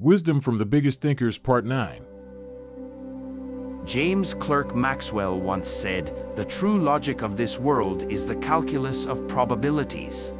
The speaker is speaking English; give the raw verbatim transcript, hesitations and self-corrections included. Wisdom from the Biggest Thinkers, Part nine. James Clerk Maxwell once said, "The true logic of this world is the calculus of probabilities."